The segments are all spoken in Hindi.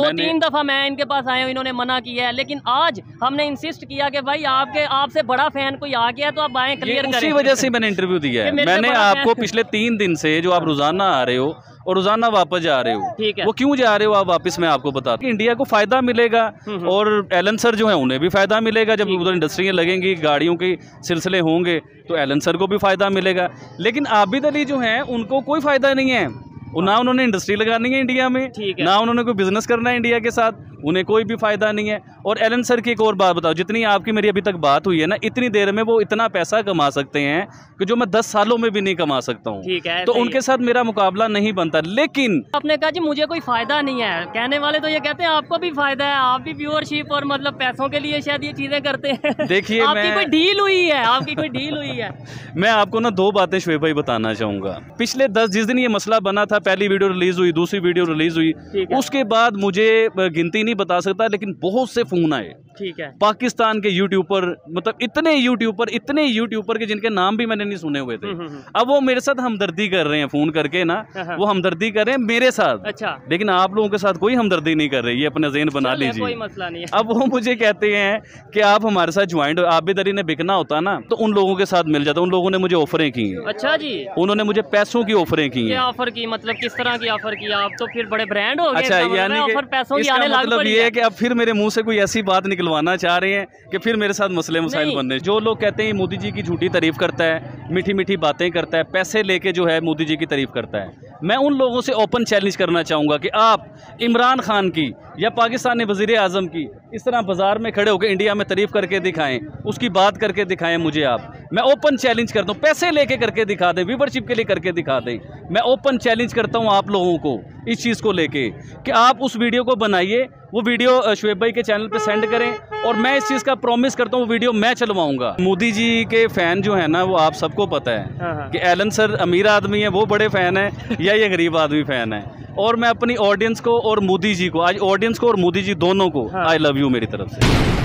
2-3 दफ़ा मैं इनके पास आया हूँ, इन्होंने मना किया है, लेकिन आज हमने इंसिस्ट किया कि भाई आपके आपसे बड़ा फैन कोई आ गया तो आप आएँ क्लियर करें। इसी वजह से मैंने इंटरव्यू दिया है। मैंने आपको पिछले 3 दिन से जो आप रोज़ाना आ रहे हो और रोजाना वापस जा रहे हो, ठीक है, वो क्यों जा रहे हो आप वापस, मैं आपको बता दूं। इंडिया को फायदा मिलेगा और एलन सर जो है उन्हें भी फायदा मिलेगा, जब उधर इंडस्ट्रियाँ लगेंगी, गाड़ियों के सिलसिले होंगे तो एलन सर को भी फायदा मिलेगा। लेकिन आबिद अली जो हैं उनको कोई फायदा नहीं है, ना उन्होंने इंडस्ट्री लगानी है इंडिया में, ना उन्होंने कोई बिजनेस करना है इंडिया के साथ, उन्हें कोई भी फायदा नहीं है। और एलन सर की एक और बात बताओ, जितनी आपकी मेरी अभी तक बात हुई है ना, इतनी देर में वो इतना पैसा कमा सकते हैं कि जो मैं 10 सालों में भी नहीं कमा सकता हूँ, तो उनके साथ मेरा मुकाबला नहीं बनता। लेकिन आपने कहा जी मुझे कोई फायदा नहीं है, कहने वाले तो ये कहते हैं आपको भी फायदा है, आप भी व्यूअरशिप और मतलब पैसों के लिए शायद ये चीजें करते हैं। देखिए आपकी कोई डील हुई है, आपकी कोई डील हुई है? मैं आपको ना 2 बातें शुएब भाई बताना चाहूंगा। पिछले 10 जिस दिन ये मसला बना था, पहली वीडियो रिलीज हुई, दूसरी वीडियो रिलीज हुई, उसके बाद मुझे गिनती नहीं बता सकता लेकिन बहुत से फोन आए, ठीक है, पाकिस्तान के यूट्यूबर, मतलब इतने यूट्यूबर के जिनके नाम भी मैंने नहीं सुने हुए थे। अब वो मेरे साथ हमदर्दी कर रहे हैं, फोन करके ना वो हमदर्दी कर रहे हैं मेरे साथ, अच्छा, लेकिन आप लोगों के साथ कोई हमदर्दी नहीं कर रही है, अपना ज़हन बना लीजिए, कोई मसला नहीं है। अब वो मुझे कहते हैं कि आप हमारे साथ ज्वाइंट, आबिद अली ने बिकना होता ना तो उन लोगों के साथ मिल जाता। उन लोगों ने मुझे ऑफरें की, अच्छा जी, उन्होंने मुझे पैसों की ऑफरें की, ऑफर की मतलब किस तरह की ऑफर की? आप तो फिर बड़े ब्रांड हो गए, अच्छा, मतलब ये है कि अब फिर मेरे मुंह से कोई ऐसी बात निकलवाना चाह रहे हैं कि फिर मेरे साथ मसले मसाइल बनने। जो लोग कहते हैं मोदी जी की झूठी तारीफ करता है, मीठी मीठी बातें करता है, पैसे लेके जो है मोदी जी की तारीफ करता है, मैं उन लोगों से ओपन चैलेंज करना चाहूँगा कि आप इमरान खान की या पाकिस्तानी वजीर आजम की इस तरह बाजार में खड़े होकर इंडिया में तारीफ करके दिखाएं, उसकी बात करके दिखाएं मुझे आप, मैं ओपन चैलेंज करता हूँ, पैसे लेके करके दिखा दें, व्यूवरशिप के लिए करके दिखा दें। मैं ओपन चैलेंज करता हूँ आप लोगों को इस चीज़ को लेके कि आप उस वीडियो को बनाइए, वो वीडियो शुएब भाई के चैनल पे सेंड करें, और मैं इस चीज़ का प्रॉमिस करता हूँ वो वीडियो मैं चलवाऊंगा। मोदी जी के फ़ैन जो है ना वो आप सबको पता है कि एलन सर अमीर आदमी है, वो बड़े फ़ैन है, या ये गरीब आदमी फ़ैन है। और मैं अपनी ऑडियंस को और मोदी जी को, आज ऑडियंस को और मोदी जी दोनों को आई लव यू मेरी तरफ से।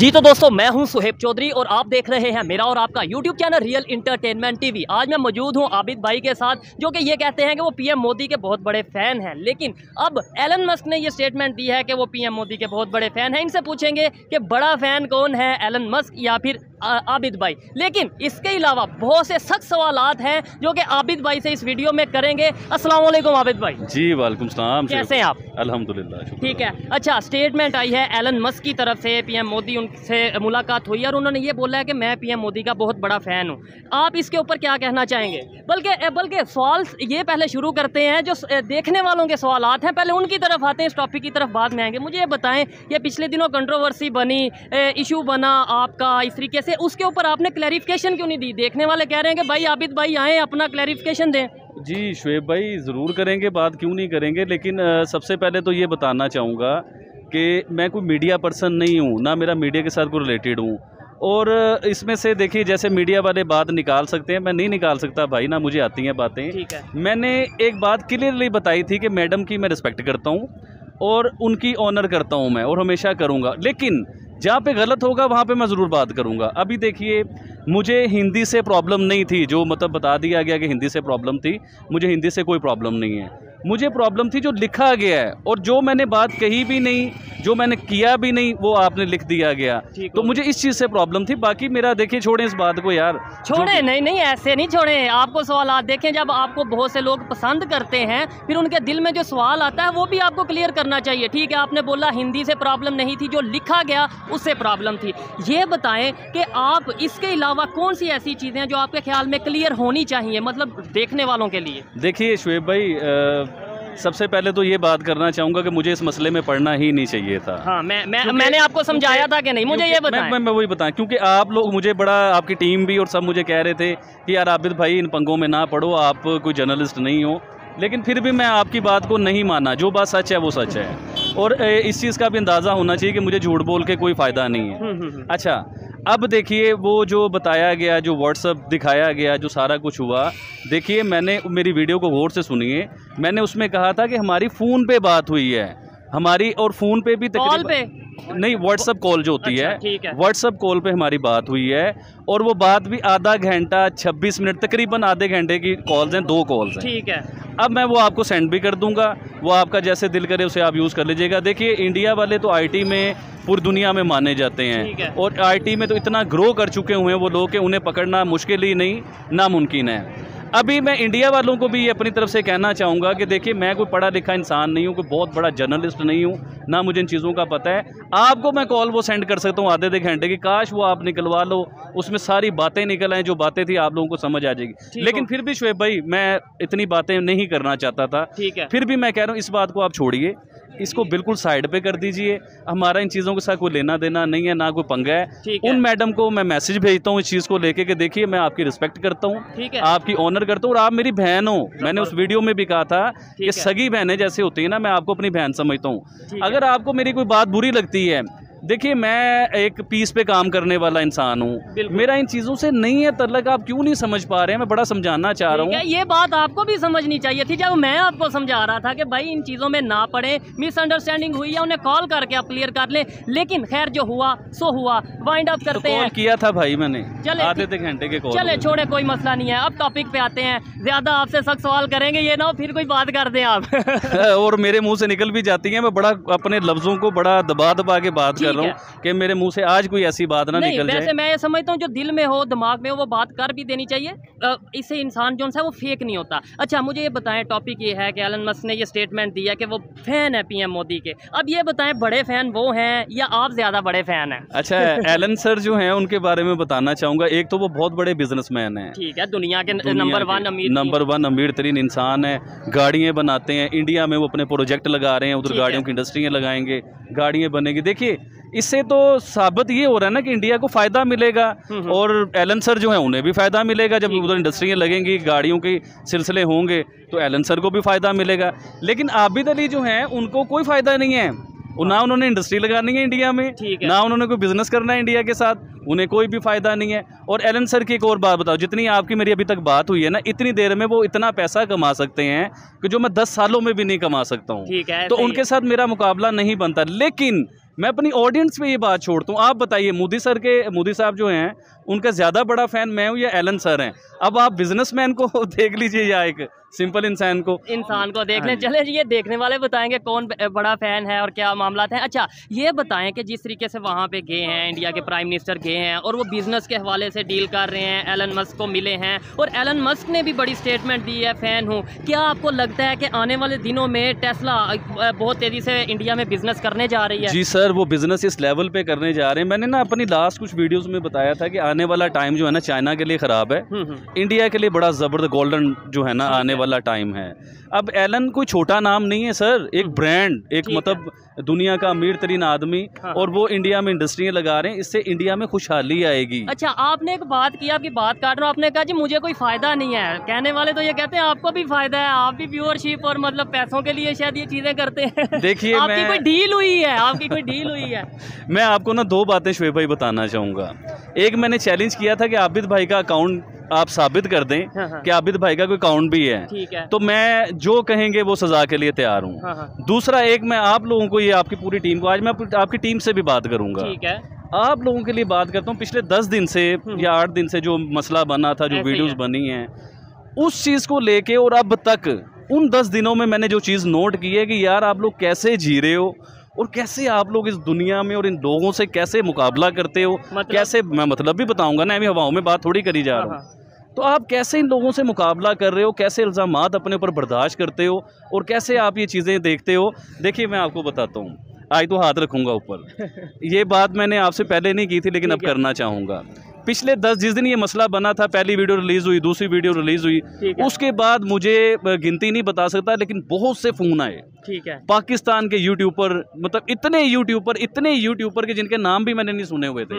जी तो दोस्तों, मैं हूं शुएब चौधरी और आप देख रहे हैं मेरा और आपका YouTube channel real entertainment TV. आज मैं मौजूद हूं आबिद भाई के साथ, जो कि ये कहते हैं कि वो पीएम मोदी के बहुत बड़े फ़ैन हैं, लेकिन अब एलन मस्क ने ये स्टेटमेंट दी है कि वो पीएम मोदी के बहुत बड़े फ़ैन हैं। इनसे पूछेंगे कि बड़ा फ़ैन कौन है, एलन मस्क या फिर आबिद भाई? लेकिन इसके अलावा बहुत से सख्त सवालात हैं जो कि आबिद भाई से इस वीडियो में करेंगे। अस्सलाम वालेकुम आबिद भाई। जी वालेकुम सलाम। कैसे हैं आप? अल्हम्दुलिल्लाह ठीक है। अच्छा, स्टेटमेंट आई है एलन मस्क की तरफ से, पीएम मोदी उनसे मुलाकात हुई और उन्होंने ये बोला है कि मैं पीएम मोदी का बहुत बड़ा फ़ैन हूँ। आप इसके ऊपर क्या कहना चाहेंगे? बल्कि सवाल ये पहले शुरू करते हैं, जो देखने वालों के सवालात हैं पहले उनकी तरफ आते हैं, इस टॉपिक की तरफ बाद में आएंगे। मुझे ये बताएं, ये पिछले दिनों कंट्रोवर्सी बनी, इशू बना आपका, इस तरीके से उसके ऊपर आपने क्लैरिफिकेशन क्यों नहीं दी? देखने वाले कह रहे हैं कि भाई आबिद भाई आएँ अपना क्लैरिफिकेशन दें। जी शुएब भाई ज़रूर करेंगे, बात क्यों नहीं करेंगे, लेकिन सबसे पहले तो ये बताना चाहूँगा कि मैं कोई मीडिया पर्सन नहीं हूँ, ना मेरा मीडिया के साथ कोई रिलेटेड हूँ। और इसमें से देखिए, जैसे मीडिया वाले बात निकाल सकते हैं, मैं नहीं निकाल सकता भाई, ना मुझे आती हैं बातें, ठीक है। मैंने एक बात क्लियरली बताई थी कि मैडम की मैं रिस्पेक्ट करता हूँ और उनकी ऑनर करता हूँ मैं, और हमेशा करूँगा, लेकिन जहाँ पे गलत होगा वहाँ पे मैं ज़रूर बात करूँगा। अभी देखिए, मुझे हिंदी से प्रॉब्लम नहीं थी, जो मतलब बता दिया गया कि हिंदी से प्रॉब्लम थी, मुझे हिंदी से कोई प्रॉब्लम नहीं है। मुझे प्रॉब्लम थी जो लिखा गया है, और जो मैंने बात कही भी नहीं, जो मैंने किया भी नहीं, वो आपने लिख दिया गया, तो मुझे इस चीज़ से प्रॉब्लम थी। बाकी मेरा देखिए, छोड़ें इस बात को यार, छोड़ें नहीं ऐसे नहीं छोड़ें। आपको सवाल आते देखें, जब आपको बहुत से लोग पसंद करते हैं फिर उनके दिल में जो सवाल आता है वो भी आपको क्लियर करना चाहिए, ठीक है। आपने बोला हिंदी से प्रॉब्लम नहीं थी, जो लिखा गया उससे प्रॉब्लम थी। ये बताएं कि आप इसके अलावा कौन सी ऐसी चीज़ें हैं जो आपके ख्याल में क्लियर होनी चाहिए, मतलब देखने वालों के लिए? देखिए शुएब भाई, सबसे पहले तो ये बात करना चाहूँगा कि मुझे इस मसले में पढ़ना ही नहीं चाहिए था। हाँ, मैंने आपको समझाया था कि नहीं, मुझे ये बताएं। मैं वही बताएं, क्योंकि आप लोग मुझे बड़ा, आपकी टीम भी और सब मुझे कह रहे थे कि यार आबिद भाई इन पंगों में ना पढ़ो, आप कोई जर्नलिस्ट नहीं हो, लेकिन फिर भी मैं आपकी बात को नहीं माना। जो बात सच है वो सच है, और इस चीज़ का भी अंदाज़ा होना चाहिए कि मुझे झूठ बोल के कोई फ़ायदा नहीं है। अच्छा, अब देखिए, वो जो बताया गया, जो व्हाट्सअप दिखाया गया, जो सारा कुछ हुआ, देखिए मैंने, मेरी वीडियो को गौर से सुनिए, मैंने उसमें कहा था कि हमारी फ़ोन पे बात हुई है, हमारी, और फ़ोन पे भी तकरीबन नहीं, व्हाट्सअप कॉल जो होती है, व्हाट्सअप कॉल पे हमारी बात हुई है और वो बात भी आधा घंटा 26 मिनट तकरीबन आधे घंटे की कॉल्स हैं, दो कॉल्स हैं। ठीक है, अब मैं वो आपको सेंड भी कर दूंगा, वो आपका जैसे दिल करे उसे आप यूज़ कर लीजिएगा। देखिए इंडिया वाले तो आईटी में पूरी दुनिया में माने जाते हैं और आईटी में तो इतना ग्रो कर चुके हुए हैं वो लोग कि उन्हें पकड़ना मुश्किल ही नहीं नामुमकिन है। अभी मैं इंडिया वालों को भी अपनी तरफ से कहना चाहूँगा कि देखिए मैं कोई पढ़ा लिखा इंसान नहीं हूँ, कोई बहुत बड़ा जर्नलिस्ट नहीं हूँ, ना मुझे इन चीज़ों का पता है। आपको मैं कॉल वो सेंड कर सकता हूँ आधे आधे घंटे की, काश वो आप निकलवा लो, उसमें सारी बातें निकल आएँ, जो बातें थी आप लोगों को समझ आ जाएगी। लेकिन फिर भी शुएब भाई मैं इतनी बातें नहीं करना चाहता था, फिर भी मैं कह रहा हूँ इस बात को आप छोड़िए, इसको बिल्कुल साइड पे कर दीजिए, हमारा इन चीज़ों के साथ कोई लेना देना नहीं है, ना कोई पंगा है। उन मैडम को मैं मैसेज भेजता हूँ इस चीज़ को लेके कि देखिए मैं आपकी रिस्पेक्ट करता हूँ, आपकी ऑनर करता हूँ और आप मेरी बहन हो। मैंने उस वीडियो में भी कहा था कि सगी बहनें जैसे होती है ना, मैं आपको अपनी बहन समझता हूँ। अगर आपको मेरी कोई बात बुरी लगती है, देखिए मैं एक पीस पे काम करने वाला इंसान हूँ, मेरा इन चीज़ों से नहीं है तल्लक, आप क्यों नहीं समझ पा रहे हैं, मैं बड़ा समझाना चाह रहा हूँ। ये बात आपको भी समझनी चाहिए थी जब मैं आपको समझा रहा था कि भाई इन चीज़ों में ना पड़े, मिसअंडरस्टैंडिंग हुई है उन्हें कॉल करके आप क्लियर कर लें। लेकिन खैर जो हुआ सो हुआ, वाइंड अप करते हैं। कॉल किया था भाई मैंने आधे आधे घंटे के कॉल, चले छोड़े कोई मसला नहीं है। अब टॉपिक पे आते हैं, ज्यादा आपसे सख्त सवाल करेंगे, ये ना हो फिर कोई बात कर दें आप। और मेरे मुँह से निकल भी जाती है, मैं बड़ा अपने लफ्जों को बड़ा दबा दबा के बात कि मेरे मुंह से आज कोई ऐसी बात ना निकल जाए। वैसे मैं ये समझता हूँ जो दिल में हो दिमाग में हो वो बात कर भी देनी चाहिए, इससे इंसान जो है वो फेक नहीं होता। अच्छा मुझे ये बताएं, टॉपिक ये है कि एलन मस्क ने ये स्टेटमेंट दिया कि वो फैन है पीएम मोदी के। अब ये बताएं बड़े फैन वो हैं या आप ज्यादा बड़े फैन हैं? अच्छा एलन सर जो है उनके बारे में बताना चाहूंगा, एक तो वो बहुत बड़े बिजनेसमैन है, ठीक है, दुनिया के नंबर 1 अमीर तरीन इंसान है, गाड़ियाँ बनाते हैं, इंडिया में वो अपने प्रोजेक्ट लगा रहे हैं, उधर गाड़ियों की इंडस्ट्रियाँ लगाएंगे, गाड़ियाँ बनेगी। देखिए इससे तो साबित ये हो रहा है ना कि इंडिया को फ़ायदा मिलेगा और एलन सर जो है उन्हें भी फ़ायदा मिलेगा, जब उधर इंडस्ट्रियाँ लगेंगी, गाड़ियों के सिलसिले होंगे तो एलन सर को भी फ़ायदा मिलेगा। लेकिन आबिद अली जो हैं उनको कोई फ़ायदा नहीं है, ना उन्होंने इंडस्ट्री लगानी है इंडिया में, ना उन्होंने कोई बिजनेस करना है इंडिया के साथ, उन्हें कोई भी फायदा नहीं है। और एलन सर की एक और बात बताओ, जितनी आपकी मेरी अभी तक बात हुई है ना, इतनी देर में वो इतना पैसा कमा सकते हैं कि जो मैं 10 सालों में भी नहीं कमा सकता हूँ, तो उनके साथ मेरा मुकाबला नहीं बनता। लेकिन मैं अपनी ऑडियंस पे ये बात छोड़ता हूँ, आप बताइए मोदी साहब जो हैं उनका ज़्यादा बड़ा फ़ैन मैं हूँ या एलन सर हैं? अब आप बिजनेसमैन को देख लीजिए या एक सिंपल इंसान को देख लें। चले ये देखने वाले बताएंगे कौन बड़ा फ़ैन है और क्या मामला है। अच्छा ये बताएं कि जिस तरीके से वहाँ पे गए हैं, इंडिया के प्राइम मिनिस्टर गए हैं और वो बिज़नेस के हवाले से डील कर रहे हैं, एलन मस्क को मिले हैं और एलन मस्क ने भी बड़ी स्टेटमेंट दी है फ़ैन हूँ। क्या आपको लगता है कि आने वाले दिनों में टेस्ला बहुत तेज़ी से इंडिया में बिज़नेस करने जा रही है? जी सर, वो बिज़नेस इस लेवल पर करने जा रहे हैं। मैंने ना अपनी लास्ट कुछ वीडियोज़ में बताया था कि आने वाला टाइम जो है ना चाइना के लिए ख़राब है, इंडिया के लिए बड़ा ज़बरदस्त गोल्डन जो है ना आने वाला टाइम है। अब एलन कोई छोटा नाम नहीं है सर, एक ब्रांड, एक मतलब दुनिया का अमीर तरीन आदमी, और वो इंडिया में इंडस्ट्रियाँ लगा रहे हैं, इससे इंडिया में खुशहाली आएगी। अच्छा आपने एक बात की, आपकी बात काट रहा हूँ, आपने कहा जी मुझे कोई फायदा नहीं है, कहने वाले तो ये कहते हैं आपको भी फायदा है, आप भी व्यूअरशिप और मतलब पैसों के लिए शायद ये चीजें करते हैं। देखिए आपकी कोई डील हुई है, आपकी कोई डील हुई है? मैं आपको ना दो बातें शुएब भाई बताना चाहूंगा। एक मैंने चैलेंज किया था कि आबिद भाई का अकाउंट आप साबित कर दें कि आबिद भाई का कोई अकाउंट भी है, तो मैं जो कहेंगे वो सजा के लिए तैयार हूँ। दूसरा एक मैं आप लोगों को, ये आपकी पूरी टीम को, आज मैं आपकी टीम से भी बात करूँगा, आप लोगों के लिए बात करता हूँ। पिछले 10 दिन से या 8 दिन से जो मसला बना था, जो वीडियोस बनी हैं उस चीज़ को लेके, और अब तक उन 10 दिनों में मैंने जो चीज़ नोट की है कि यार आप लोग कैसे जी रहे हो और कैसे आप लोग इस दुनिया में और इन लोगों से कैसे मुकाबला करते हो, कैसे, मैं मतलब भी बताऊँगा ना, अभी हवाओं में बात थोड़ी करी जा रहा हूँ, तो आप कैसे इन लोगों से मुकाबला कर रहे हो, कैसे इल्ज़ामात अपने ऊपर बर्दाश्त करते हो और कैसे आप ये चीज़ें देखते हो। देखिए मैं आपको बताता हूँ, आज तो हाथ रखूँगा ऊपर, ये बात मैंने आपसे पहले नहीं की थी लेकिन अब करना चाहूँगा। पिछले 10 जिस दिन ये मसला बना था, पहली वीडियो रिलीज़ हुई, दूसरी वीडियो रिलीज़ हुई, उसके बाद मुझे गिनती नहीं बता सकता लेकिन बहुत से फ़ोन आए, ठीक है, पाकिस्तान के यूट्यूबर, मतलब इतने यूट्यूबर के जिनके नाम भी मैंने नहीं सुने हुए थे,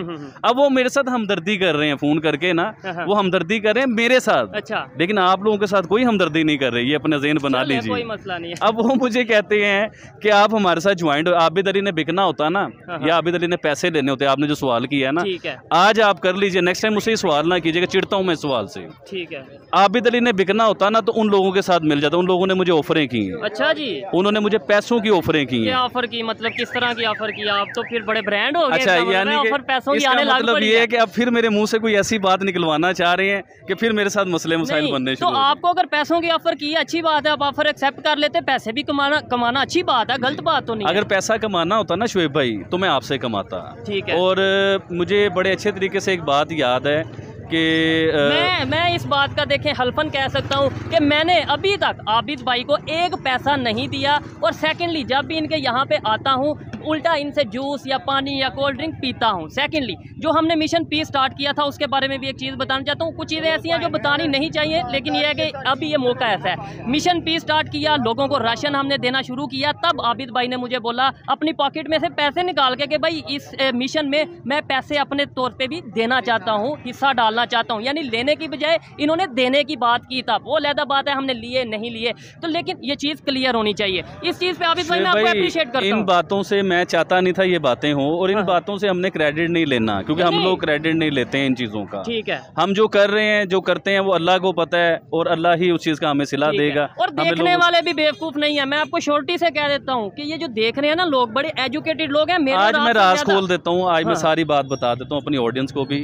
अब वो मेरे साथ हमदर्दी कर रहे हैं फ़ोन करके ना, वो हमदर्दी कर रहे हैं मेरे साथ। अच्छा, लेकिन आप लोगों के साथ कोई हमदर्दी नहीं कर रही, ये अपना ज़हन बना लीजिए। अब वो मुझे कहते हैं कि आप हमारे साथ ज्वाइंट हो, आबिद अली ने बिकना होता ना या आबिद अली ने पैसे लेने होते, आपने जो सवाल किया है ना, आज आप कर लीजिए, नेक्स्ट टाइम उसे सवाल ना कीजिएगा, चिढ़ता हूं मैं सवाल से, ठीक है। आबिद अली ने बिकना होता ना तो उन लोगों के साथ मिल जाता, उन लोगों ने मुझे ऑफरें की हैं। अच्छा जी, उन्होंने उन्होंने मुझे पैसों की ऑफरें की हैं। ऑफर की मतलब किस तरह की ऑफर की? आप तो फिर बड़े ब्रांड हो गए। अच्छा, यानी मतलब ये है कि अब फिर मेरे मुंह से कोई ऐसी बात निकलवाना चाह रहे हैं कि फिर मेरे साथ मसले मसाइल बनने शुरू। तो आपको अगर पैसों की ऑफर की अच्छी बात है, आप ऑफर एक्सेप्ट कर लेते, पैसे भी कमाना अच्छी बात है, गलत बात तो नहीं। अगर पैसा कमाना होता ना शुएब भाई तो मैं आपसे कमाता, ठीक है। और मुझे बड़े अच्छे तरीके से एक बात याद है कि मैं इस बात का देखें हल्फन कह सकता हूँ कि मैंने अभी तक आबिद भाई को एक पैसा नहीं दिया। और सेकंडली जब भी इनके यहाँ पे आता हूँ उल्टा इनसे जूस या पानी या कोल्ड ड्रिंक पीता हूँ। सेकंडली जो हमने मिशन पीस स्टार्ट किया था उसके बारे में भी एक चीज़ बताना चाहता हूँ। कुछ चीज़ें ऐसी हैं जो बतानी नहीं चाहिए, लेकिन यह है कि अभी ये मौका ऐसा है। मिशन पीस स्टार्ट किया, लोगों को राशन हमने देना शुरू किया, तब आबिद भाई ने मुझे बोला अपनी पॉकेट में से पैसे निकाल के कि भाई इस मिशन में मैं पैसे अपने तौर पर भी देना चाहता हूँ, हिस्सा डालना चाहता हूँ। यानी लेने की बजाय इन्होंने देने की बात की। तब वो अलहदा बात है हमने लिए नहीं लिए, तो लेकिन ये चीज़ क्लियर होनी चाहिए। इस चीज़ पर आबिद भाई मैं आपको अप्रिशिएट करता हूँ। इन बातों से मैं चाहता नहीं था ये बातें हों, और इन बातों से हमने क्रेडिट नहीं लेना, क्योंकि हम लोग क्रेडिट नहीं लेते हैं इन चीज़ों का, ठीक है। हम जो कर रहे हैं जो करते हैं वो अल्लाह को पता है, और अल्लाह ही उस चीज़ का हमें सिला देगा। और देखने वाले भी बेवकूफ़ नहीं है, मैं आपको शॉर्टी से कह देता हूँ कि ये जो देख रहे हैं ना लोग बड़े एजुकेटेड लोग हैं। आज मैं राज खोल देता हूँ, आज मैं सारी बात बता देता हूँ अपनी ऑडियंस को भी।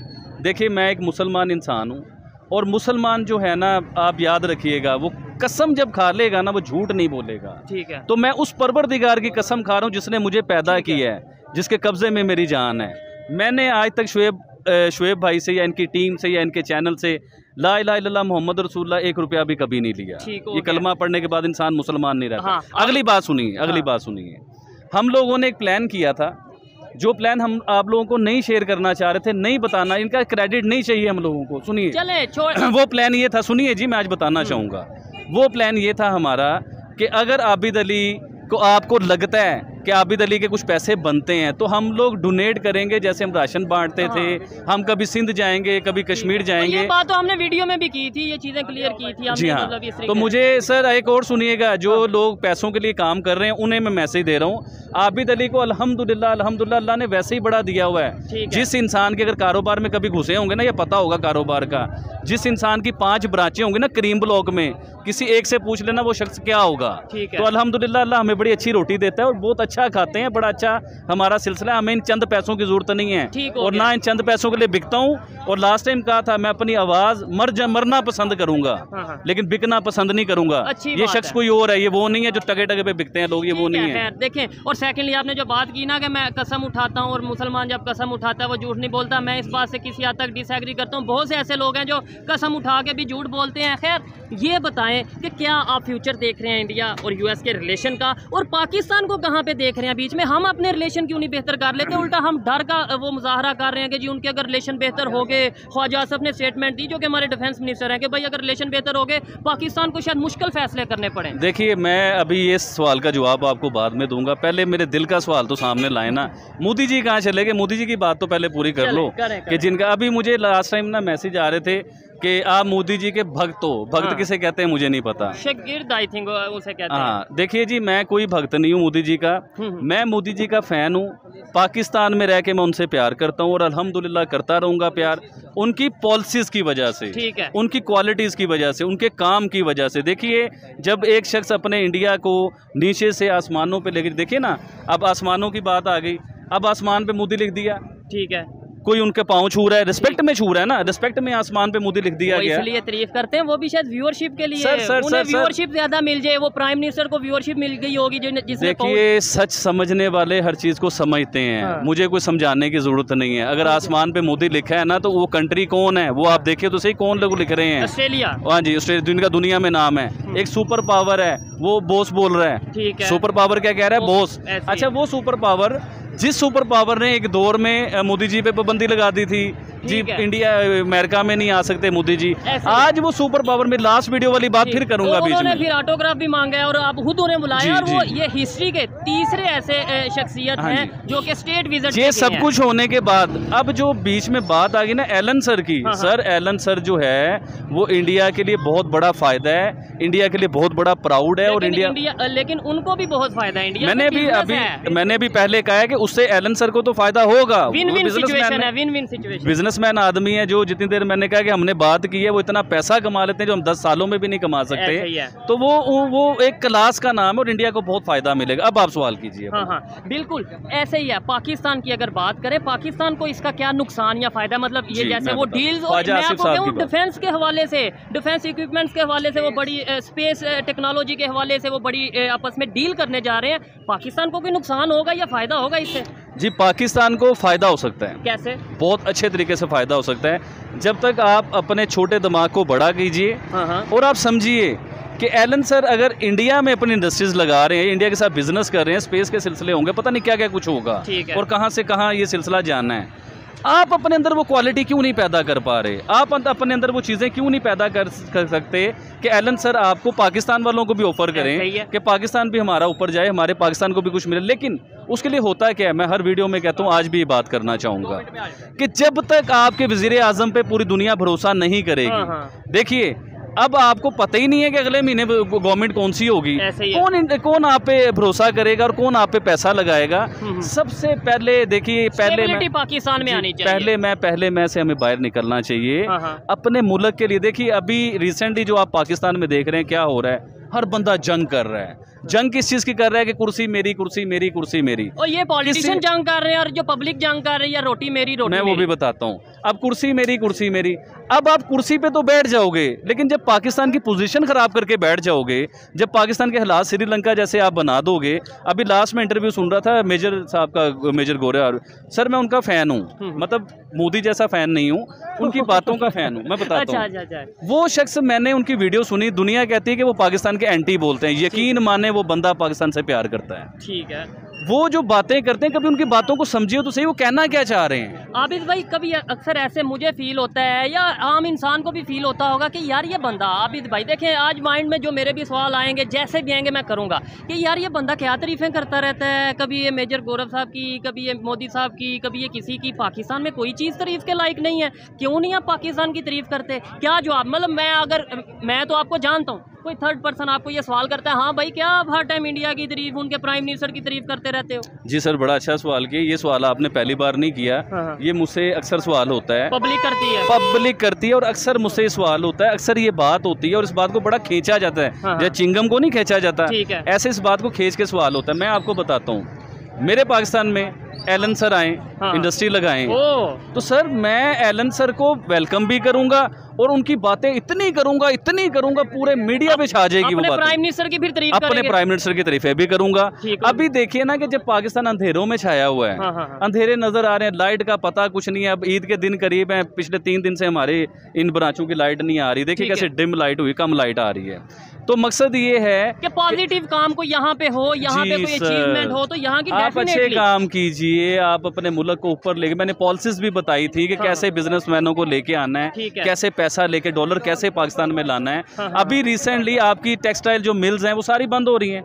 देखिए मैं एक मुसलमान इंसान हूँ, और मुसलमान जो है ना आप याद रखिएगा वो कसम जब खा लेगा ना वो झूठ नहीं बोलेगा, ठीक है। तो मैं उस परवरदिगार की कसम खा रहा हूँ जिसने मुझे पैदा किया है, जिसके कब्जे में मेरी जान है। मैंने आज तक शुएब भाई से या इनकी टीम से या इनके चैनल से ला इलाहा इल्लल्लाह मोहम्मद रसूलुल्लाह एक रुपया भी कभी नहीं लिया। ये कलमा पढ़ने के बाद इंसान मुसलमान नहीं रहता। अगली बात सुनिए, अगली बात सुनिए। हम लोगों ने एक प्लान किया था, जो प्लान हम आप लोगों को नहीं शेयर करना चाह रहे थे, नहीं बताना, इनका क्रेडिट नहीं चाहिए हम लोगों को। सुनिए चले वो प्लान ये था, सुनिए जी मैं आज बताना चाहूँगा। वो प्लान ये था हमारा कि अगर आबिद अली को आपको लगता है कि आबिद अली के कुछ पैसे बनते हैं तो हम लोग डोनेट करेंगे, जैसे हम राशन बांटते थे। हम कभी सिंध जाएंगे, कभी कश्मीर जाएंगे। ये बात तो हमने वीडियो में भी की थी, ये चीज़ें क्लियर की थी हमने, जी हाँ। तो मुझे सर एक और सुनिएगा, जो लोग पैसों के लिए काम कर रहे हैं उन्हें मैं मैसेज दे रहा हूँ। आबिद अली को अल्हम्दुलिल्लाह अल्हम्दुलिल्लाह अल्लाह ने वैसे ही बड़ा दिया हुआ है। जिस इंसान के अगर कारोबार में कभी घुसे होंगे ना, यह पता होगा कारोबार का, जिस इंसान की 5 ब्रांचें होंगी ना करीम ब्लॉक में, किसी एक से पूछ लेना वो शख्स क्या होगा। तो अल्हम्दुलिल्लाह अल्लाह हमें बड़ी अच्छी रोटी देता है और बहुत अच्छा खाते हैं, बड़ा अच्छा हमारा सिलसिला। हमें इन चंद पैसों की जरूरत नहीं है, और ना इन चंद पैसों के लिए बिकता हूँ। और लास्ट टाइम कहा था मैं अपनी आवाज मरना पसंद करूंगा, लेकिन बिकना पसंद नहीं करूंगा। ये शख्स कोई और है, ये वो नहीं है जो टके टके पे बिकते हैं लोग, ये वो नहीं है। देखें, और सेकंडली आपने जो बात की ना कि मैं कसम उठाता हूँ, और मुसलमान जब कसम उठाता है वो झूठ नहीं बोलता, मैं इस बात से किसी हद तक डिसएग्री करता हूँ। बहुत से ऐसे लोग हैं जो कसम उठा के भी झूठ बोलते हैं। खैर ये बताएं कि क्या आप फ्यूचर देख रहे हैं इंडिया और यूएस के रिलेशन का, और पाकिस्तान को कहाँ पे देख रहे हैं? बीच में हम अपने रिलेशन क्यों नहीं बेहतर कर लेते? उल्टा हम डर का वो मुजाहरा कर रहे हैं कि जी उनके अगर रिलेशन बेहतर हो गए। ख्वाजा साहब ने स्टेटमेंट दी, जो कि हमारे डिफेंस मिनिस्टर हैं, कि भाई अगर रिलेशन बेहतर हो गए पाकिस्तान को शायद मुश्किल फैसले करने पड़े। देखिए मैं अभी ये सवाल का जवाब आपको बाद में दूंगा, पहले मेरे दिल का सवाल तो सामने लाए ना। मोदी जी कहाँ चले गए? मोदी जी की बात तो पहले पूरी कर लो कि जिनका अभी मुझे लास्ट टाइम ना मैसेज आ रहे थे कि आप मोदी जी के भक्त हो। भक्त किसे कहते हैं मुझे नहीं पता, शागिर्द आई थिंक उसे कहते हैं। हाँ देखिए जी मैं कोई भक्त नहीं हूँ मोदी जी का, मैं मोदी जी का फैन हूँ। पाकिस्तान में रह के मैं उनसे प्यार करता हूँ और अल्हम्दुलिल्लाह करता रहूँगा प्यार, उनकी पॉलिसीज़ की वजह से, ठीक है, उनकी क्वालिटीज़ की वजह से, उनके काम की वजह से। देखिए जब एक शख्स अपने इंडिया को नीचे से आसमानों पर लेकर, देखिए ना अब आसमानों की बात आ गई, अब आसमान पर मोदी लिख दिया, ठीक है, कोई उनके पाँव छू रहा है, रिस्पेक्ट में छू रहा है ना, रिस्पेक्ट में आसमान पे मोदी लिख दिया गया। इसलिए तारीफ करते हैं, वो भी शायद व्यूअरशिप के लिए, उन्हें व्यूअरशिप ज्यादा मिल जाए, वो प्राइम मिनिस्टर को व्यूअरशिप मिल गई होगी। देखिए सच समझने वाले हर चीज को समझते हैं, हाँ। मुझे कोई समझाने की जरूरत नहीं है। अगर आसमान पे मोदी लिखा है ना तो वो कंट्री कौन है वो आप देखिए तो सही, कौन लोग लिख रहे हैं? ऑस्ट्रेलिया। हाँ जी ऑस्ट्रेलिया, जिनका दुनिया में नाम है, एक सुपर पावर है, वो बॉस बोल रहा है, ठीक है। सुपर पावर क्या कह रहा है? बॉस। अच्छा वो सुपर पावर, जिस सुपर पावर ने एक दौर में मोदी जी पे पाबंदी लगा दी थी जी, इंडिया अमेरिका में नहीं आ सकते मोदी जी, आज वो सुपर पावर में, लास्ट वीडियो वाली बात फिर करूंगा। उन्होंने फिर ऑटोग्राफ भी मांगा है और आप खुद उन्हें बुलाया, और वो ये हिस्ट्री के तीसरे ऐसे शख्सियत हैं जो कि स्टेट विजिट। ये सब कुछ होने के बाद अब जो बीच में बात आ गई ना एलन सर की, सर एलन सर जो है वो इंडिया के लिए बहुत बड़ा फायदा है, इंडिया के लिए बहुत बड़ा प्राउड है, और इंडिया लेकिन उनको भी बहुत फायदा है। मैंने भी पहले कहा है कि उससे एलन सर को तो फायदा होगा, बिजनेस बिजनेसमैन आदमी है जो जितनी देर मैंने कहा कि हमने बात की है वो इतना पैसा कमा लेते हैं जो हम 10 सालों में भी नहीं कमा सकते। तो वो एक क्लास का नाम है और इंडिया को बहुत फायदा मिलेगा। अब आप सवाल कीजिए। हाँ हाँ बिल्कुल ऐसे ही है। पाकिस्तान की अगर बात करें, पाकिस्तान को इसका क्या नुकसान या फायदा, मतलब ये जैसे वो डील्स और डिफेंस के हवाले से, डिफेंस इक्विपमेंट्स के हवाले से, वो बड़ी स्पेस टेक्नोलॉजी के हवाले से वो बड़ी आपस में डील करने जा रहे हैं, पाकिस्तान को भी नुकसान होगा या फायदा होगा इससे? जी पाकिस्तान को फ़ायदा हो सकता है। कैसे? बहुत अच्छे तरीके से फ़ायदा हो सकता है जब तक आप अपने छोटे दिमाग को बड़ा कीजिए और आप समझिए कि एलन सर अगर इंडिया में अपनी इंडस्ट्रीज लगा रहे हैं, इंडिया के साथ बिजनेस कर रहे हैं, स्पेस के सिलसिले होंगे, पता नहीं क्या क्या कुछ होगा और कहाँ से कहाँ ये सिलसिला जाना है। आप अपने अंदर वो क्वालिटी क्यों नहीं पैदा कर पा रहे, आप अपने अंदर वो चीज़ें क्यों नहीं पैदा कर सकते कि एलन सर आपको पाकिस्तान वालों को भी ऑफर करें कि पाकिस्तान भी हमारा ऊपर जाए, हमारे पाकिस्तान को भी कुछ मिले। लेकिन उसके लिए होता क्या है, मैं हर वीडियो में कहता हूँ, आज भी बात करना चाहूँगा कि जब तक आपके वजीर आजम पर पूरी दुनिया भरोसा नहीं करेगी। देखिए अब आपको पता ही नहीं है कि अगले महीने गवर्नमेंट कौन सी होगी, कौन आप पे भरोसा करेगा और कौन आप पे पैसा लगाएगा। सबसे पहले देखिए पहले पाकिस्तान में आनी चाहिए, पहले मैं से हमें बाहर निकलना चाहिए अपने मुल्क के लिए। देखिए अभी रिसेंटली जो आप पाकिस्तान में देख रहे हैं क्या हो रहा है, हर बंदा जंग कर रहा है। जंग किस चीज की कर रहा है कि कुर्सी मेरी, कुर्सी मेरी, कुर्सी मेरी, और ये पॉलिटिशियन जंग कर रहे हैं और जो पब्लिक जंग कर रही है रोटी मेरी, रोटी मैं मेरी। वो भी बताता हूँ। अब कुर्सी मेरी, कुर्सी मेरी, अब आप कुर्सी पे तो बैठ जाओगे लेकिन जब पाकिस्तान की पोजीशन खराब करके बैठ जाओगे, जब पाकिस्तान के हालात श्रीलंका जैसे आप बना दोगे। अभी लास्ट में इंटरव्यू सुन रहा था मेजर साहब का, मेजर गौरव सर, मैं उनका फैन हूँ, मतलब मोदी जैसा फैन नहीं हूँ, उनकी बातों का फैन हूँ मैं, बताता हूँ। वो शख्स मैंने उनकी वीडियो सुनी, दुनिया कहती है कि वो पाकिस्तान के एंटी बोलते हैं, यकीन माने वो बंदा पाकिस्तान से प्यार करता है। ठीक है, वो जो बातें करते हैं कभी उनकी बातों को समझिए तो सही, वो कहना क्या चाह रहे हैं। आबिद भाई कभी अक्सर ऐसे मुझे फील होता है या आम इंसान को भी फील होता होगा कि यार ये बंदा, आबिद भाई देखें आज माइंड में जो मेरे भी सवाल आएंगे, जैसे भी आएंगे मैं करूँगा कि यार ये बंदा क्या तारीफें करता रहता है, कभी ये मेजर गौरव साहब की, कभी ये मोदी साहब की, कभी ये किसी की, पाकिस्तान में कोई चीज़ तारीफ के लायक नहीं है, क्यों नहीं आप पाकिस्तान की तारीफ करते? क्या जवाब, मतलब मैं अगर मैं तो आपको जानता हूँ, कोई थर्ड पर्सन आपको ये सवाल करता है, हाँ भाई क्या आप हर टाइम इंडिया की तारीफ, उनके प्राइम मिनिस्टर की तारीफ करते रहते हो? जी सर बड़ा अच्छा सवाल किया, ये सवाल आपने पहली बार नहीं किया। ये मुझसे अक्सर सवाल होता है, पब्लिक करती है और अक्सर मुझसे ये सवाल होता है, अक्सर ये बात होती है और इस बात को बड़ा खींचा जाता है, जब चिंगम को नहीं खींचा जाता ऐसे इस बात को खींच के सवाल होता है। मैं आपको बताता हूँ, मेरे पाकिस्तान में एलन सर आए, इंडस्ट्री लगाएं, तो सर मैं एलन सर को वेलकम भी करूंगा और उनकी बातें इतनी करूंगा पूरे मीडिया पे छा जाएगी वो बातें। अपने प्राइम मिनिस्टर की तारीफें भी करूंगा। अभी देखिए ना कि जब पाकिस्तान अंधेरों में छाया हुआ है, अंधेरे नजर आ रहे हैं, लाइट का पता कुछ नहीं है। अब ईद के दिन करीब है, पिछले 3 दिन से हमारे इन ब्रांचों की लाइट नहीं आ रही, देखिए कैसे डिम लाइट हुई, कम लाइट आ रही है। तो मकसद ये है कि पॉजिटिव काम को यहाँ पे हो, यहाँ पे कोई अचीवमेंट हो, तो यहाँ की आप अच्छे काम कीजिए, आप अपने मुल्क को ऊपर लेके। मैंने पॉलिसीज भी बताई थी कि कैसे बिजनेसमैनों को लेके आना है, कैसे पैसा लेके डॉलर कैसे पाकिस्तान में लाना है। अभी रिसेंटली आपकी टेक्सटाइल जो मिल्स हैं वो सारी बंद हो रही हैं,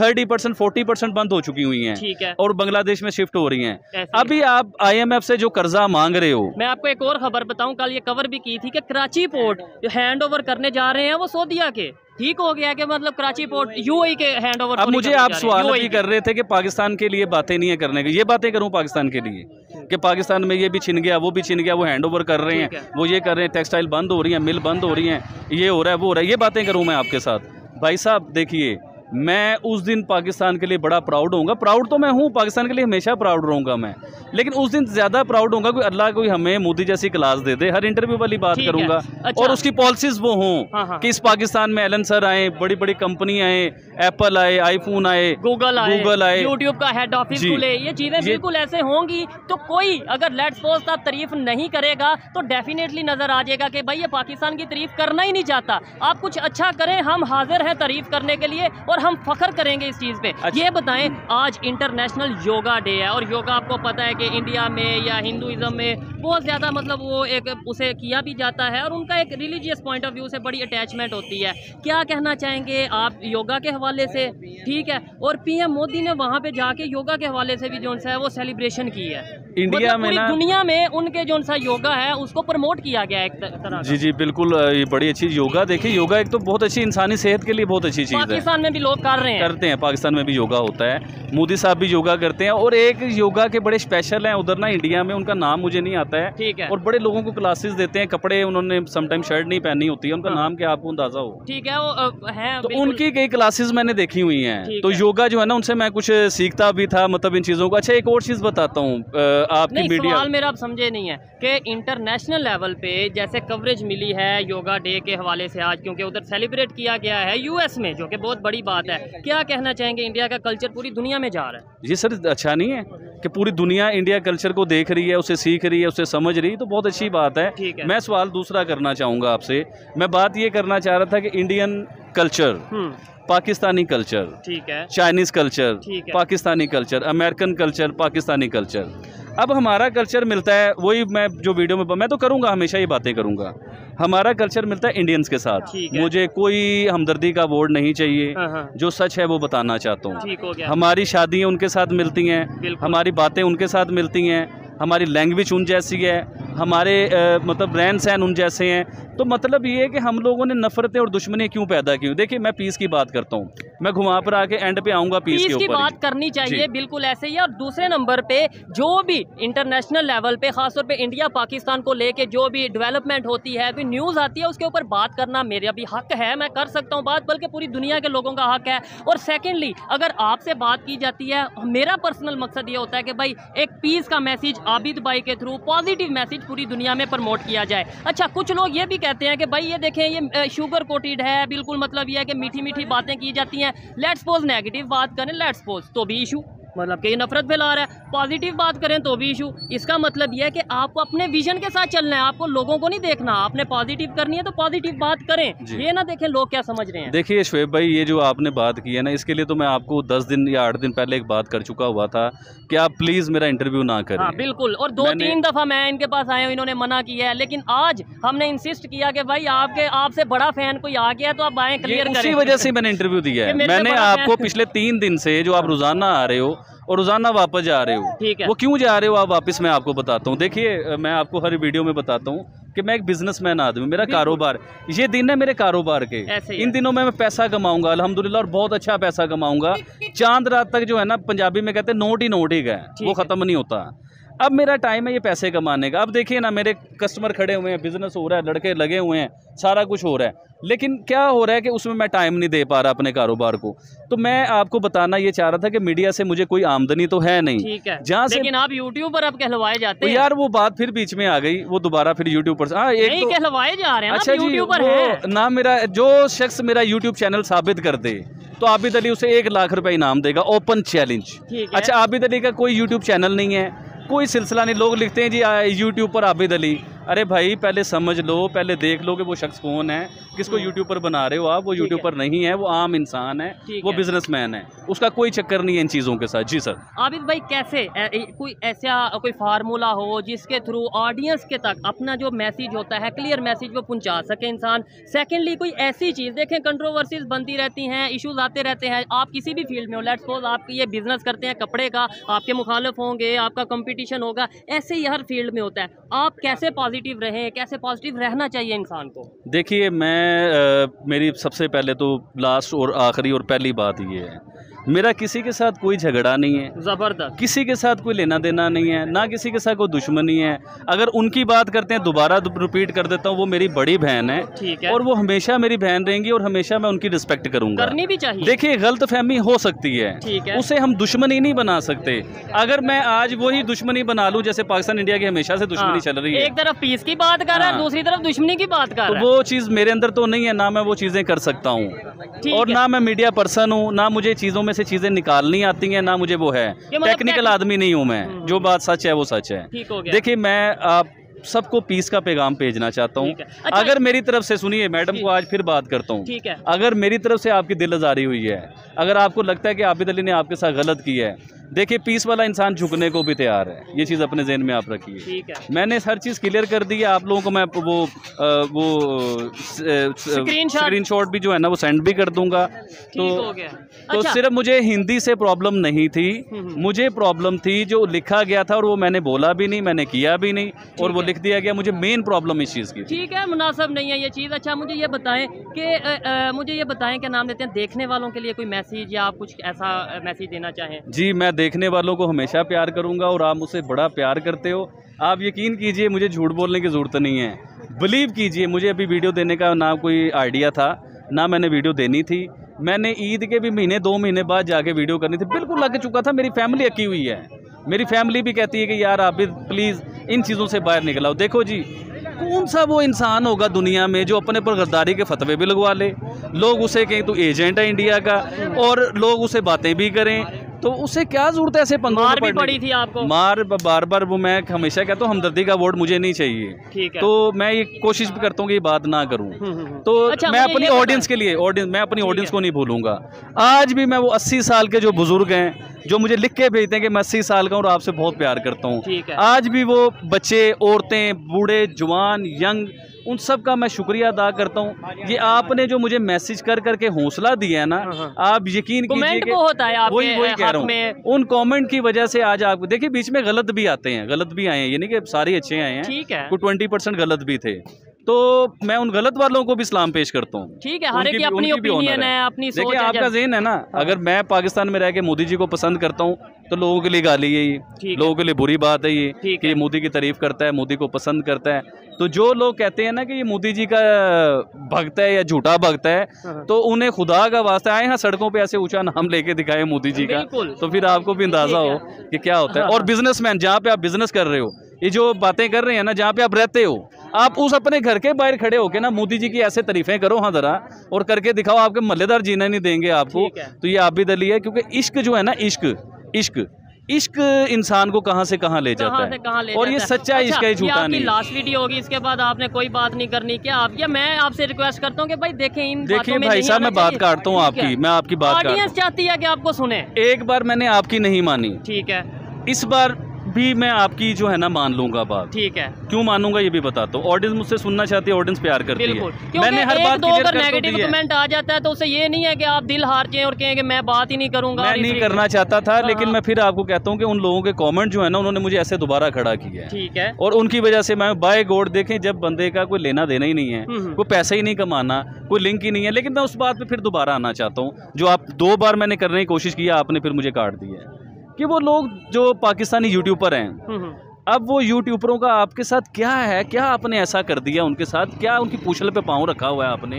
30% 40% बंद हो चुकी हुई हैं और बांग्लादेश में शिफ्ट हो रही हैं। अभी आप IMF से जो कर्जा मांग रहे हो, मैं आपको एक और खबर बताऊं, कल ये कवर भी की थी कि कराची पोर्ट हैंड ओवर करने जा रहे हैं वो सऊदीया के, ठीक हो गया कि मतलब कराची पोर्ट UAE के हैंडओवर। अब मुझे आप सवाल भी कर रहे थे कि पाकिस्तान के लिए बातें नहीं है करने की, ये बातें करूं पाकिस्तान के लिए कि पाकिस्तान में ये भी छिन गया, वो भी छिन गया, वो हैंडओवर कर रहे हैं, वो ये कर रहे हैं, टेक्सटाइल बंद हो रही है, मिल बंद हो रही है, ये हो रहा है, वो हो रहा है, ये बातें करूँ मैं आपके साथ? भाई साहब देखिए, मैं उस दिन पाकिस्तान के लिए बड़ा प्राउड होऊंगा, प्राउड तो मैं हूँ, पाकिस्तान के लिए हमेशा प्राउड रहूँगा मैं, लेकिन उस दिन ज़्यादा प्राउड होऊंगा कोई अल्लाह कोई हमें मोदी जैसी क्लास दे दे, हर इंटरव्यू वाली बात करूँगा। अच्छा। और उसकी पॉलिसीज़ वो हों कि इस पाकिस्तान में एलन सर आए, बड़ी बड़ी कंपनी आए, एप्पल आए, आईफोन आए, गूगल आए, यूट्यूब का हेड ऑफिस खुले, ये चीज़ें बिल्कुल ऐसे होंगी तो कोई अगर लेट्स सपोज आप तारीफ नहीं करेगा तो डेफिनेटली नज़र आ जाएगा कि भाई ये पाकिस्तान की तारीफ करना ही नहीं चाहता। आप कुछ अच्छा करें, हम हाजिर हैं तारीफ करने के लिए और हम फखर करेंगे इस चीज़ पे। अच्छा। ये बताएं, आज इंटरनेशनल योगा डे है और योगा आपको पता है कि इंडिया में या हिंदुइज्म में बहुत ज़्यादा मतलब वो एक उसे किया भी जाता है और उनका एक रिलीजियस पॉइंट ऑफ व्यू से बड़ी अटैचमेंट होती है। क्या कहना चाहेंगे आप योगा के हवाले से? ठीक है, और PM मोदी ने वहाँ पर जाके योगा के हवाले से भी जो है वो सेलिब्रेशन की है। इंडिया में ना दुनिया में उनके जो सा योगा है उसको प्रमोट किया गया एक तरह। जी जी बिल्कुल, ये बड़ी अच्छी योगा, देखिए योगा एक तो बहुत अच्छी इंसानी सेहत के लिए बहुत अच्छी चीज़ है। पाकिस्तान में भी लोग कर रहे हैं, करते हैं, पाकिस्तान में भी योगा होता है, मोदी साहब भी योगा करते हैं। और एक योगा के बड़े स्पेशल हैं उधर ना इंडिया में, उनका नाम मुझे नहीं आता है, ठीक है, और बड़े लोगों को क्लासेस देते हैं, कपड़े उन्होंने समटाइम शर्ट नहीं पहनी होती है, उनका नाम क्या आपको अंदाजा हो, ठीक है वो है। तो उनकी कई क्लासेस मैंने देखी हुई हैं, तो योगा जो है ना उनसे मैं कुछ सीखता भी था, मतलब इन चीज़ों को। अच्छा एक और चीज़ बताता हूँ आपकी मीडिया, सवाल मेरा आप समझे नहीं है कि इंटरनेशनल लेवल पे जैसे कवरेज मिली है योगा डे के हवाले से आज, क्योंकि उधर सेलिब्रेट किया गया है यूएस में, जो कि बहुत बड़ी बात है, क्या कहना चाहेंगे? इंडिया का कल्चर पूरी दुनिया में जा रहा है। जी सर, अच्छा नहीं है कि पूरी दुनिया इंडिया कल्चर को देख रही है, उसे सीख रही है, उसे समझ रही है, तो बहुत अच्छी बात है। मैं सवाल दूसरा करना चाहूँगा आपसे, मैं बात ये करना चाह रहा था कि इंडियन कल्चर, पाकिस्तानी कल्चर, ठीक है, चाइनीज़ कल्चर, ठीक है, Pakistani culture, American culture, Pakistani culture, अब हमारा कल्चर मिलता है, वही मैं जो वीडियो में मैं तो करूँगा, हमेशा ये बातें करूँगा, हमारा कल्चर मिलता है इंडियंस के साथ। मुझे कोई हमदर्दी का वर्ड नहीं चाहिए, जो सच है वो बताना चाहता हूँ। हमारी शादियाँ उनके साथ मिलती हैं, हमारी बातें उनके साथ मिलती हैं, हमारी लैंग्वेज उन जैसी है, हमारे मतलब रहन सहन उन जैसे हैं। तो मतलब ये है कि हम लोगों ने नफरतें और दुश्मनी क्यों पैदा की। देखिए मैं पीस की बात करता हूँ, मैं घुमा पर आके एंड पे आऊँगा पीस की बात करनी चाहिए, बिल्कुल ऐसे ही। और दूसरे नंबर पे जो भी इंटरनेशनल लेवल पे खासतौर पे इंडिया पाकिस्तान को लेके जो भी डेवलपमेंट होती है, कोई न्यूज़ आती है, उसके ऊपर बात करना मेरा भी हक है, मैं कर सकता हूँ बात, बल्कि पूरी दुनिया के लोगों का हक है। और सेकेंडली अगर आपसे बात की जाती है, मेरा पर्सनल मकसद ये होता है कि भाई एक पीस का मैसेज आबिद भाई के थ्रू, पॉजिटिव मैसेज पूरी दुनिया में प्रमोट किया जाए। अच्छा कुछ लोग ये भी कहते हैं कि भाई ये देखें ये शुगर कोटेड है, बिल्कुल मतलब ये है कि मीठी मीठी बातें की जाती हैं। लेट्स सपोज नेगेटिव बात करें, लेट्स सपोज तो भी इशू, मतलब कि नफरत फैला रहा है, पॉजिटिव बात करें तो भी इशू। इसका मतलब यह है कि आपको अपने विजन के साथ चलना है, आपको लोगों को नहीं देखना, आपने पॉजिटिव करनी है तो पॉजिटिव बात करें, ये ना देखें लोग क्या समझ रहे हैं। देखिए शुएब भाई, ये जो आपने बात की है ना, इसके लिए तो मैं आपको 10 दिन या 8 दिन पहले एक बात कर चुका हुआ था कि आप प्लीज़ मेरा इंटरव्यू ना करें। हाँ, बिल्कुल, और 2-3 दफ़ा मैं इनके पास आया हूँ, इन्होंने मना किया है, लेकिन आज हमने इंसिस्ट किया कि भाई आपके आपसे बड़ा फैन कोई आ गया तो आप आएँ, क्लियर करें। इसी वजह से मैंने इंटरव्यू दिया है। मैंने आपको पिछले 3 दिन से जो आप रोज़ाना आ रहे हो और रोजाना वापस जा रहे हो, ठीक है, वो क्यों जा रहे हो आप वापस, मैं आपको बताता हूँ। देखिए मैं आपको हर वीडियो में बताता हूँ कि मैं एक बिजनेसमैन आदमी, मेरा कारोबार, ये दिन है मेरे कारोबार के, इन दिनों में मैं पैसा कमाऊंगा अल्हम्दुलिल्लाह, और बहुत अच्छा पैसा कमाऊंगा। चांद रात तक जो है ना, पंजाबी में कहते हैं नोट ही गए, वो ख़त्म नहीं होता। अब मेरा टाइम है ये पैसे कमाने का। अब देखिए ना, मेरे कस्टमर खड़े हुए हैं, बिजनेस हो रहा है, लड़के लगे हुए हैं, सारा कुछ हो रहा है, लेकिन क्या हो रहा है कि उसमें मैं टाइम नहीं दे पा रहा अपने कारोबार को। तो मैं आपको बताना ये चाह रहा था कि मीडिया से मुझे कोई आमदनी तो है नहीं, ठीक है, जहाँ से लेकिन आप यूट्यूब पर आप कहलवाए जाते हैं। यार वो बात फिर बीच में आ गई, वो दोबारा फिर यूट्यूब पर कहलवाए जा रहे हैं। अच्छा जी, ना मेरा जो शख्स मेरा यूट्यूब चैनल साबित कर दे तो आबिद अली उसे 1 लाख रुपए इनाम देगा, ओपन चैलेंज। अच्छा, आबिद अली का कोई यूट्यूब चैनल नहीं है, कोई सिलसिला नहीं, लोग लिखते हैं जी यूट्यूब पर आबिद अली। अरे भाई पहले समझ लो, पहले देख लो कि वो शख्स कौन है किसको यूट्यूब पर बना रहे हो आप। वो यूट्यूब पर नहीं है, वो आम इंसान है, वो बिजनेसमैन है, उसका कोई चक्कर नहीं है इन चीज़ों के साथ। जी सर, आबिद भाई कैसे कोई ऐसा कोई फार्मूला हो जिसके थ्रू ऑडियंस के तक अपना जो मैसेज होता है, क्लियर मैसेज, वो पहुंचा सके इंसान। सेकेंडली कोई ऐसी चीज़, देखें कंट्रोवर्सीज बनती रहती हैं, इशूज़ आते रहते हैं, आप किसी भी फील्ड में हो, लेट्स सपोज आप ये बिजनेस करते हैं कपड़े का, आपके मुखालिफ होंगे, आपका कंपटीशन होगा, ऐसे ही हर फील्ड में होता है। आप कैसे पॉजिटिव रहे, कैसे पॉजिटिव रहना चाहिए इंसान को? देखिए मैं मेरी सबसे पहले तो लास्ट और आखिरी और पहली बात ये है, मेरा किसी के साथ कोई झगड़ा नहीं है, ज़बरदस्त, किसी के साथ कोई लेना देना नहीं है, ना किसी के साथ कोई दुश्मनी है। अगर उनकी बात करते हैं, दोबारा रिपीट कर देता हूँ, वो मेरी बड़ी बहन है, ठीक है, और वो हमेशा मेरी बहन रहेंगी और हमेशा मैं उनकी रिस्पेक्ट करूँगा, करनी भी चाहिए। देखिए गलतफहमी हो सकती है, ठीक है, उसे हम दुश्मनी नहीं बना सकते। अगर मैं आज वही दुश्मनी बना लूँ जैसे पाकिस्तान इंडिया की हमेशा से दुश्मनी चल रही है, एक तरफ पीस की बात कर रहा है, दूसरी तरफ दुश्मनी की बात कर रहा है, वो चीज़ मेरे अंदर तो नहीं है, ना मैं वो चीज़ें कर सकता हूँ, और ना मैं मीडिया पर्सन हूँ, ना मुझे चीज़ों में से चीज़ें निकालनी आती हैं, ना मुझे वो है, टेक्निकल आदमी नहीं हूँ मैं, जो बात सच है वो सच है। देखिए मैं आप सबको पीस का पैगाम भेजना चाहता हूँ। अच्छा, अगर मेरी तरफ से, सुनिए मैडम को आज फिर बात करता हूँ, अगर मेरी तरफ से आपकी दिल आजारी हुई है, अगर आपको लगता है कि आबिद अली ने आपके साथ गलत किया है, देखिए पीस वाला इंसान झुकने को भी तैयार है, ये चीज़ अपने जहन में आप रखिए। ठीक है, मैंने हर चीज़ क्लियर कर दी है, आप लोगों को मैं वो स्क्रीनशॉट भी जो है ना वो सेंड भी कर दूंगा। तो हो गया। तो अच्छा, सिर्फ मुझे हिंदी से प्रॉब्लम नहीं थी, मुझे प्रॉब्लम थी जो लिखा गया था और वो मैंने बोला भी नहीं, मैंने किया भी नहीं और वो लिख दिया गया, मुझे मेन प्रॉब्लम इस चीज़ की। ठीक है, मुनासिब नहीं है ये चीज़। अच्छा मुझे ये बताएं कि क्या नाम लेते हैं, देखने वालों के लिए कोई मैसेज या आप कुछ ऐसा मैसेज देना चाहें? जी, मैं देखने वालों को हमेशा प्यार करूंगा और आप मुझसे बड़ा प्यार करते हो। आप यकीन कीजिए मुझे झूठ बोलने की ज़रूरत नहीं है, बिलीव कीजिए। मुझे अभी वीडियो देने का ना कोई आइडिया था, ना मैंने वीडियो देनी थी, मैंने ईद के भी महीने 2 महीने बाद जाके वीडियो करनी थी, बिल्कुल लग चुका था। मेरी फैमिली अकी हुई है, मेरी फैमिली भी कहती है कि यार आबिद प्लीज़ इन चीज़ों से बाहर निकलाओ। देखो जी, कौन सा वो इंसान होगा दुनिया में जो अपने पर गद्दारी के फतवे भी लगवा ले, लोग उसे कहें तो एजेंट है इंडिया का, और लोग उसे बातें भी करें, तो उसे क्या जरूरत है ऐसे पंद्रह मार भी पड़ी थी आपको। मार बार बार वो मैं हमेशा कहता हूँ, हमदर्दी का वोट मुझे नहीं चाहिए, तो मैं ये कोशिश भी करता हूँ कि ये बात ना करूँ। तो अच्छा, मैं अपनी ऑडियंस के लिए मैं अपनी ऑडियंस को नहीं भूलूंगा। आज भी मैं वो 80 साल के जो बुजुर्ग हैं जो मुझे लिख के भेजते हैं कि मैं 80 साल का हूँ और आपसे बहुत प्यार करता हूँ, आज भी वो बच्चे, औरतें, बूढ़े, जवान, यंग, उन सब का मैं शुक्रिया अदा करता हूँ। ये आपने जो मुझे मैसेज कर करके हौसला दिया है ना, आप यकीन कीजिए कि वही कह रहा हूँ, उन कमेंट की वजह से आज आप देखिए बीच में गलत भी आते हैं, गलत भी आए हैं, ये नहीं कि सारे अच्छे आए हैं, 20% गलत भी थे, तो मैं उन गलत वालों को भी सलाम पेश करता हूँ। ठीक है, हर एक की अपनी ओपिनियन है, अपनी सोच है। देखिए आपका ज़हन है ना, अगर मैं पाकिस्तान में रह के मोदी जी को पसंद करता हूँ तो लोगों के लिए गाली है ये, लोगों के लिए बुरी बात है ये कि ये मोदी की तारीफ करता है, मोदी को पसंद करता है। तो जो लोग कहते हैं ना कि ये मोदी जी का भगत है या झूठा भगत है, तो उन्हें खुदा का वास्ता आए, यहाँ सड़कों पर ऐसे ऊँचा नाम लेके दिखाए मोदी जी का, तो फिर आपको भी अंदाजा हो कि क्या होता है। और बिजनेसमैन, जहाँ पे आप बिजनेस कर रहे हो, ये जो बातें कर रहे हैं ना, जहाँ पे आप रहते हो, आप उस अपने घर के बाहर खड़े होके ना मोदी जी की ऐसे तारीफें करो, हाँ जरा, और करके दिखाओ, आपके मल्लेदार जीना नहीं देंगे आपको। तो ये आबिद अली है, क्योंकि इश्क जो है ना, इश्क इंसान को कहां से कहां ले जाता है, और ये सच्चा इश्क है, झूठा नहीं। लास्ट वीडियो होगी, इसके बाद आपने कोई बात नहीं करनी। क्या आप, या मैं आपसे रिक्वेस्ट करता हूं कि भाई देखें इन बातों में, भाई साहब मैं बात काटता हूं आपकी, मैं आपकी बात काटता हूं, ऑडियंस चाहती है कि आपको सुने। एक बार मैंने आपकी नहीं मानी, ठीक है, इस बार भी मैं आपकी जो है ना मान लूंगा बात। ठीक है, क्यों मानूंगा ये भी बताता हूँ। ऑडियंस मुझसे सुनना चाहती है, ऑडियंस प्यार करती है। मैंने हर बात दो अगर नेगेटिव कमेंट आ जाता है तो उसे ये नहीं है कि आप दिल हार जाएं और कहें कि मैं बात ही नहीं करूंगा, मैं नहीं करना चाहता था, लेकिन मैं फिर आपको कहता हूँ कि उन लोगों के कॉमेंट जो है ना, उन्होंने मुझे ऐसे दोबारा खड़ा किया। ठीक है, और उनकी वजह से मैं, बाय गॉड, देखें जब बंदे का कोई लेना देना ही नहीं है, कोई पैसा ही नहीं कमाना, कोई लिंक ही नहीं है, लेकिन मैं उस बात पर फिर दोबारा आना चाहता हूँ जो आप 2 बार मैंने करने की कोशिश की, आपने फिर मुझे काट दिया, कि वो लोग जो पाकिस्तानी यूट्यूबर हैं, अब वो यूट्यूबरों का आपके साथ क्या है, क्या आपने ऐसा कर दिया उनके साथ, क्या उनकी पूछल पे पाँव रखा हुआ है आपने,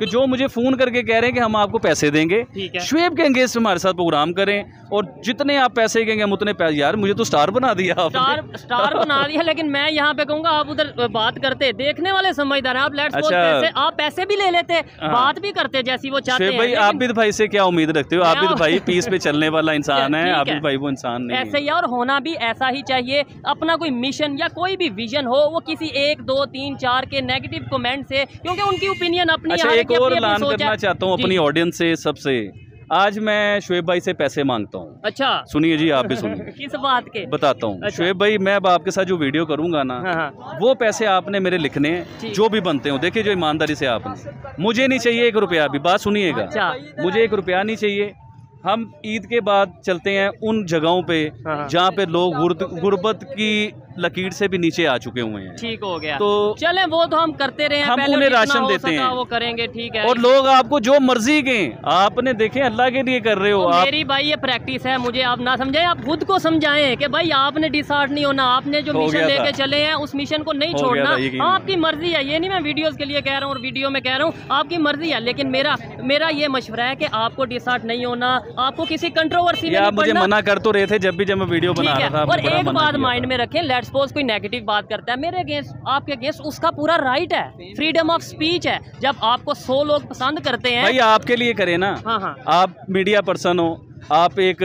कि जो मुझे फ़ोन करके कह रहे हैं कि हम आपको पैसे देंगे, शुएब के अंगेस्ट हमारे साथ प्रोग्राम करें और जितने आप पैसे कहेंगे हम उतने पैसे। यार मुझे तो स्टार बना दिया आपने, स्टार बना दिया, लेकिन मैं यहाँ पे कहूँगा आप उधर बात करते, देखने वाले समझदार हैं आप, आप पैसे भी ले लेते, बात भी करते जैसी वो चाहते हैं। भाई आबिद भाई से क्या उम्मीद रखते हो, आबिद भाई पीस पे चलने वाला इंसान है, आबिद भाई वो इंसान नहीं है। ऐसे ही, और होना भी ऐसा ही चाहिए। अपना कोई मिशन या कोई भी विजन हो, वो किसी 1, 2, 3, 4 के नेगेटिव कमेंट से, क्योंकि उनकी ओपिनियन अपनी। अच्छा, एक और ऐलान करना चाहता हूँ अपनी ऑडियंस से, सबसे, आज मैं शुएब भाई से पैसे मांगता हूँ। अच्छा, सुनिए जी, आप भी सुनिए। किस बात के बताता हूँ। अच्छा, शुएब भाई मैं अब आपके साथ जो वीडियो करूंगा ना, वो पैसे आपने मेरे लिखने जो भी बनते हो, देखिए जो ईमानदारी से आपने, मुझे नहीं चाहिए 1 रुपया भी, बात सुनिएगा, मुझे 1 रुपया नहीं चाहिए। हम ईद के बाद चलते हैं उन जगहों पे जहाँ पे लोग गुर्बत की लकीर से भी नीचे आ चुके हुए हैं। ठीक हो गया, तो चलें, वो तो हम करते रहे हैं, हम उन्हें राशन देते हैं, वो करेंगे। ठीक है, और लोग आपको जो मर्जी कहें, आपने देखें अल्लाह के लिए कर रहे हो। तो मेरी भाई ये प्रैक्टिस है, मुझे आप ना समझाएं, आप खुद को समझाएं कि भाई आपने डिसार्ड नहीं होना, आपने जो मिशन लेके चले हैं उस मिशन को नहीं छोड़ना। आपकी मर्जी है, ये नहीं मैं वीडियोज के लिए कह रहा हूँ और वीडियो में कह रहा हूँ, आपकी मर्जी है, लेकिन मेरा ये मशवरा है कि आपको डिसार्ड नहीं होना, आपको किसी कंट्रोवर्सी में। आप मुझे मना कर तो रहे थे जब मैं वीडियो बना रहा था। और एक बात माइंड में रखें, लेट्स सपोज कोई नेगेटिव बात करता है मेरे अगेंस्ट, आपके अगेंस्ट, उसका पूरा राइट है, फ्रीडम ऑफ स्पीच है। जब आपको 100 लोग पसंद करते हैं, भाई आपके लिए करें ना। हाँ, आप मीडिया पर्सन हो, आप एक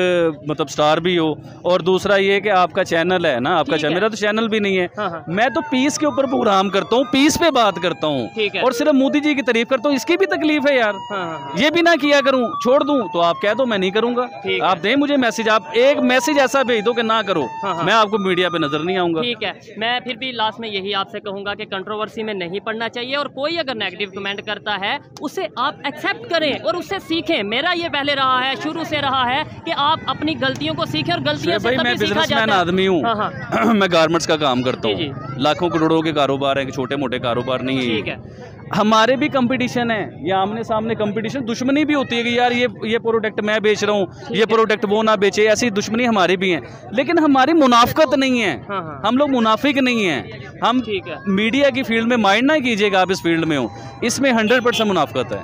मतलब स्टार भी हो, और दूसरा ये कि आपका चैनल है ना, आपका चैनल, मेरा तो चैनल भी नहीं है। हाँ। मैं तो पीस के ऊपर प्रोग्राम करता हूँ, पीस पे बात करता हूँ और सिर्फ मोदी जी की तारीफ करता हूँ। इसकी भी तकलीफ है यार। हाँ। ये भी ना किया करूँ, छोड़ दूँ तो आप कह दो मैं नहीं करूँगा। आप दें मुझे मैसेज, आप एक मैसेज ऐसा भेज दो कि ना करो, मैं आपको मीडिया पे नजर नहीं आऊँगा। ठीक है, मैं फिर भी लास्ट में यही आपसे कहूँगा कि कंट्रोवर्सी में नहीं पढ़ना चाहिए, और कोई अगर नेगेटिव कमेंट करता है उसे आप एक्सेप्ट करें और उससे सीखें। मेरा ये पहले रहा है, शुरू से रहा है कि आप अपनी गलतियों को सीखें, और गलतियों से तभी सीखा जाता है। मैं आदमी हूँ। हाँ। मैं गारमेंट्स का काम करता हूँ, लाखों करोड़ों के कारोबार है, छोटे मोटे कारोबार नहीं है। ठीक है, हमारे भी कंपटीशन है, ये आमने सामने कंपटीशन, दुश्मनी भी होती है कि यार ये प्रोडक्ट मैं बेच रहा हूँ, ये प्रोडक्ट वो ना बेचे, ऐसी दुश्मनी हमारी भी है। लेकिन हमारी मुनाफकत नहीं है। हाँ। हम लोग मुनाफिक नहीं है। हम मीडिया की फील्ड में, माइंड ना कीजिएगा आप इस फील्ड में हो, इसमें 100% मुनाफकत है,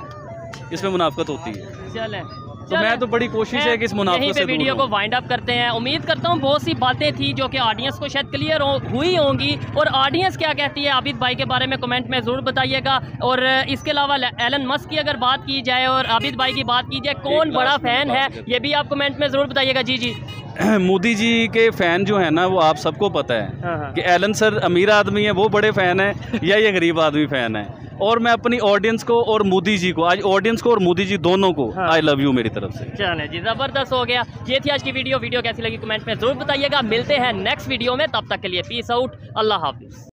इसमें मुनाफकत होती है। चले तो मैं तो बड़ी कोशिश है कि इस मुनाफे से वीडियो को वाइंड अप करते हैं। उम्मीद करता हूँ बहुत सी बातें थी जो कि ऑडियंस को शायद क्लियर हुई होंगी, और ऑडियंस क्या कहती है आबिद भाई के बारे में कमेंट में ज़रूर बताइएगा। और इसके अलावा एलन मस्क की अगर बात की जाए और आबिद भाई की बात की जाए, कौन बड़ा फ़ैन है, ये भी आप कमेंट में ज़रूर बताइएगा। जी जी, मोदी जी के फ़ैन जो है ना, वो आप सबको पता है कि एलन सर अमीर आदमी है, वो बड़े फ़ैन है, या ये गरीब आदमी फ़ैन है। और मैं अपनी ऑडियंस को और मोदी जी को, आज ऑडियंस को और मोदी जी दोनों को आई लव यू मेरी तरफ से। चले जी, ज़बरदस्त हो गया। ये थी आज की वीडियो कैसी लगी कमेंट में ज़रूर बताइएगा। मिलते हैं नेक्स्ट वीडियो में, तब तक के लिए पीस आउट, अल्लाह हाफिज़।